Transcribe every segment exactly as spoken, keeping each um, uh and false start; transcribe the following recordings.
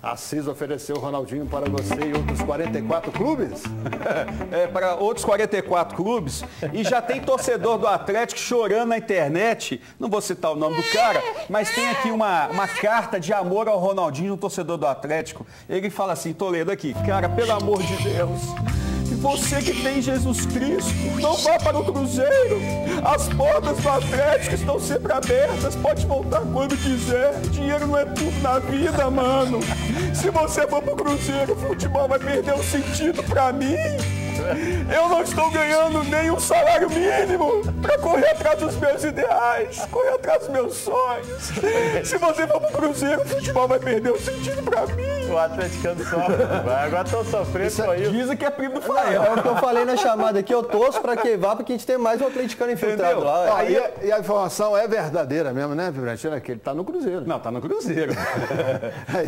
Assis ofereceu o Ronaldinho para você e outros quarenta e quatro clubes? É, para outros quarenta e quatro clubes. E já tem torcedor do Atlético chorando na internet. Não vou citar o nome do cara, mas tem aqui uma, uma carta de amor ao Ronaldinho, um torcedor do Atlético. Ele fala assim, tô lendo aqui, cara, pelo amor de Deus, você que tem Jesus Cristo, não vá para o Cruzeiro. As portas do Atlético estão sempre abertas. Pode voltar quando quiser. Dinheiro não é tudo na vida, mano. Se você for para o Cruzeiro, o futebol vai perder o sentido para mim. Eu não estou ganhando nem um salário mínimo para correr atrás dos meus ideais, correr atrás dos meus sonhos. Se você for pro Cruzeiro, o futebol vai perder o sentido para mim. O atleticano sofre. Agora estou sofrendo com isso. Dizem que é primo do Fael. É o que eu falei na chamada aqui. Eu torço para que vá, porque a gente tem mais um atleticano infiltrado lá. Ah, e, a, e a informação é verdadeira mesmo, né, Vibrantino? É que ele está no Cruzeiro. Não, está no Cruzeiro.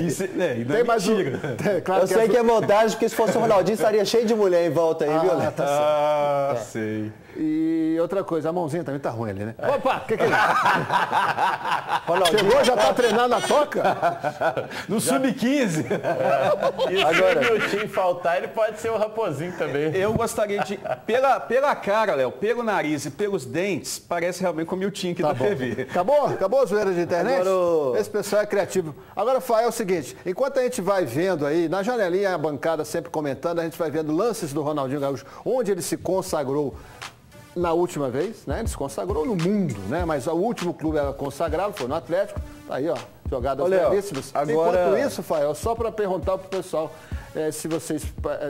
Isso, é, não tem é mais um, tem, claro eu que sei é... que é montagem, porque se fosse o Ronaldinho, estaria cheio de mulher em volta. Aí, ah, tá ah é. Sei. E outra coisa, a mãozinha também tá ruim ali, né? É. Opa! Que que é isso? Chegou, já tá treinando na toca? No sub quinze. É. E agora, se o Miltinho faltar, ele pode ser o Raposinho também. Eu gostaria de... Pela, pela cara, Léo, pelo nariz e pelos dentes, parece realmente com o Miltinho aqui tá da bom. T V. Acabou? Acabou a zoeira de internet? Agora... Esse pessoal é criativo. Agora, Rafael, é o seguinte. Enquanto a gente vai vendo aí, na janelinha, a bancada sempre comentando, a gente vai vendo lances do Ronaldinho Gaúcho, onde ele se consagrou. Na última vez, né? Ele se consagrou no mundo, né? Mas o último clube era consagrado, foi no Atlético. Tá aí, ó, jogadas belíssimas. Agora... Enquanto isso, Fael, só para perguntar pro pessoal, é, se vocês...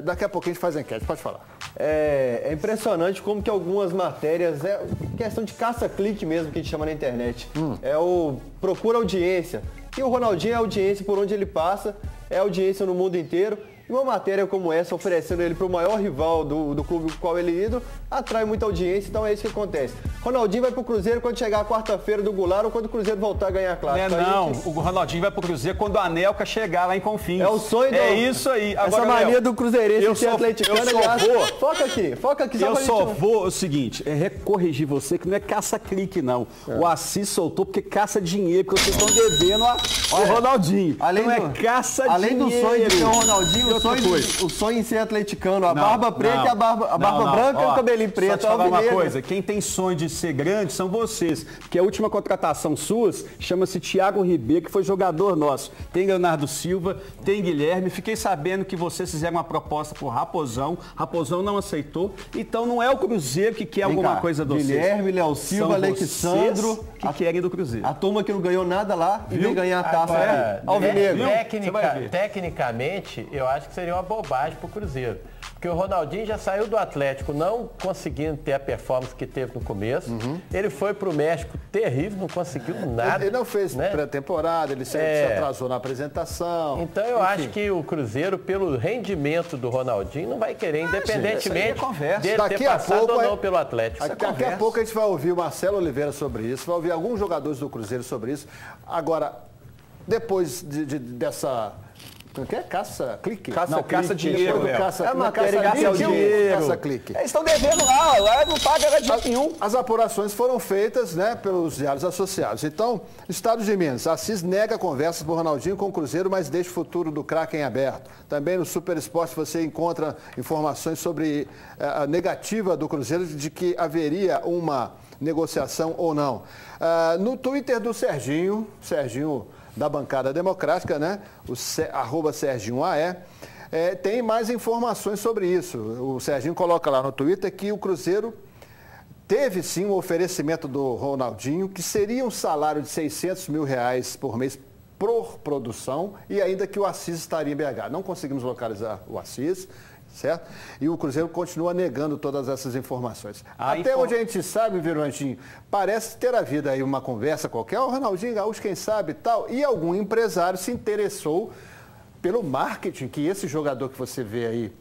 Daqui a pouco a gente faz a enquete, pode falar. É, é impressionante como que algumas matérias, é questão de caça-clique mesmo, que a gente chama na internet. Hum. É o procura audiência. E o Ronaldinho é audiência por onde ele passa, é audiência no mundo inteiro. Uma matéria como essa, oferecendo ele para o maior rival do, do clube com o qual ele lida, atrai muita audiência, então é isso que acontece. Ronaldinho vai para o Cruzeiro quando chegar a quarta-feira do Goulart ou quando o Cruzeiro voltar a ganhar a classe. Não, é, não. Gente... o Ronaldinho vai para o Cruzeiro quando a Nelka chegar lá em Confins. É o sonho do... É isso aí. Agora, essa mania Léo, do cruzeirense eu que sou, é atleticano. Eu só aliás, vou... Foca aqui, foca aqui. Só eu só gente... vou, o seguinte, é recorrigir você que não é caça-clique, não. É. O Assis soltou porque caça dinheiro, porque vocês estão devendo a... o Ronaldinho. Além não do... é caça-dinheiro. Além do sonho de ter o Ronaldinho... O sonho, o sonho em ser atleticano, a não, barba preta não, e a barba, a barba não, não. branca. Ó, e o cabelinho preto. Só te falar uma coisa, quem tem sonho de ser grande são vocês, porque a última contratação suas chama-se Thiago Ribeiro, que foi jogador nosso. Tem Leonardo Silva, tem Guilherme, fiquei sabendo que vocês fizeram uma proposta pro Raposão, Raposão não aceitou, então não é o Cruzeiro que quer Vem alguma cá, coisa do Guilherme, Léo Silva, Alexandro, que a, querem do Cruzeiro. A turma que não ganhou nada lá e vem ganhar a taça aqui. Alvinegro. Tecnica, tecnicamente, eu acho que seria uma bobagem para o Cruzeiro. Porque o Ronaldinho já saiu do Atlético não conseguindo ter a performance que teve no começo. Uhum. Ele foi para o México terrível, não conseguiu nada. Ele, ele não fez né? pré-temporada, ele se, é... se atrasou na apresentação. Então eu Enfim. acho que o Cruzeiro, pelo rendimento do Ronaldinho, não vai querer, independentemente ah, gente, dele daqui ter passado pouco, ou não pelo Atlético. Daqui, daqui a pouco a gente vai ouvir o Marcelo Oliveira sobre isso, vai ouvir alguns jogadores do Cruzeiro sobre isso. Agora, depois de, de, dessa... O que é? Caça? Clique? Caça, não, caça clique, dinheiro, é caça, é uma caça, caça, caça dinheiro. Caça clique. Eles estão devendo lá, lá não paga de jeito nenhum. As apurações foram feitas, né, pelos diários associados. Então, Estados de Minas, Assis nega conversas por Ronaldinho com o Cruzeiro, mas deixa o futuro do craque em aberto. Também no Super Esporte você encontra informações sobre a negativa do Cruzeiro de que haveria uma negociação ou não. Uh, no Twitter do Serginho, Serginho... da bancada democrática, né? O arroba Serginho A E. É, tem mais informações sobre isso. O Serginho coloca lá no Twitter que o Cruzeiro teve sim um oferecimento do Ronaldinho, que seria um salário de seiscentos mil reais por mês por produção, e ainda que o Assis estaria em B H. Não conseguimos localizar o Assis, certo? E o Cruzeiro continua negando todas essas informações. Ah, Até inform... onde a gente sabe, Viruandinho, parece ter havido aí uma conversa qualquer, o Ronaldinho Gaúcho, quem sabe, tal, e algum empresário se interessou pelo marketing que esse jogador que você vê aí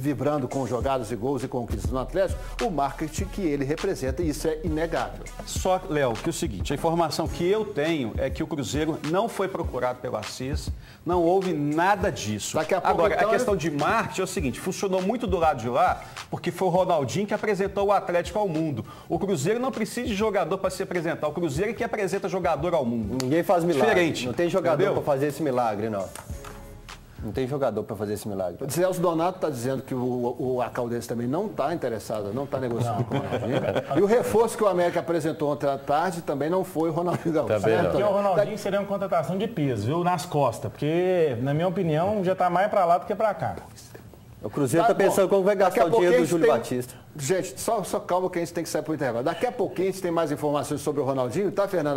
vibrando com jogadas e gols e conquistas no Atlético, o marketing que ele representa, e isso é inegável. Só, Léo, que é o seguinte, a informação que eu tenho é que o Cruzeiro não foi procurado pelo Assis, não houve nada disso. Daqui a pouco, Agora, então, a questão de marketing é o seguinte, funcionou muito do lado de lá, porque foi o Ronaldinho que apresentou o Atlético ao mundo. O Cruzeiro não precisa de jogador para se apresentar, o Cruzeiro é que apresenta jogador ao mundo. Ninguém faz milagre, Diferente. não tem jogador para fazer esse milagre, não. Não tem jogador para fazer esse milagre. O Celso Donato está dizendo que o, o Acaldes também não está interessado, não está negociando não. com o Ronaldinho. E o reforço que o América apresentou ontem à tarde também não foi o Ronaldinho Gaúcho. Certo? Porque o Ronaldinho seria uma contratação de peso, viu? Nas costas. Porque, na minha opinião, já está mais para lá do que para cá. O Cruzeiro está tá pensando como vai gastar o dinheiro do Júlio tem... Batista. Gente, só, só calma que a gente tem que sair para o intervalo. Daqui a pouquinho a gente tem mais informações sobre o Ronaldinho, tá, Fernando?